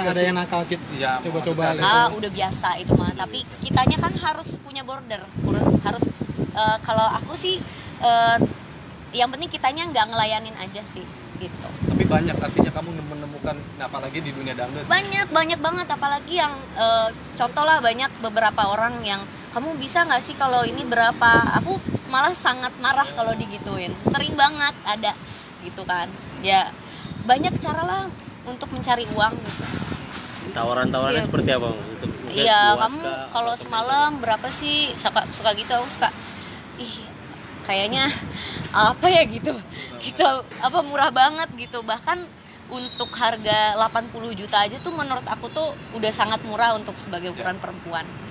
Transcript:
Ada yang nakal gitu, ya, coba-coba. Udah biasa itu mah. Tapi kitanya kan harus punya border, harus kalau aku sih yang penting kitanya nggak ngelayanin aja sih gitu. Tapi banyak artinya kamu menemukan, nah, apalagi di dunia dangdut. Banyak banget, apalagi yang contoh lah banyak beberapa orang yang kamu bisa nggak sih kalau ini berapa? Aku malah sangat marah kalau digituin. Sering banget ada gitu kan. Ya banyak cara lah untuk mencari uang gitu. Tawaran-tawarannya ya. Seperti apa? Iya, kamu kalau semalam berapa sih? Suka gitu, aku suka. Ih, kayaknya apa ya gitu. Kita apa murah banget gitu. Bahkan untuk harga 80 juta aja tuh menurut aku tuh udah sangat murah untuk sebagai ukuran perempuan.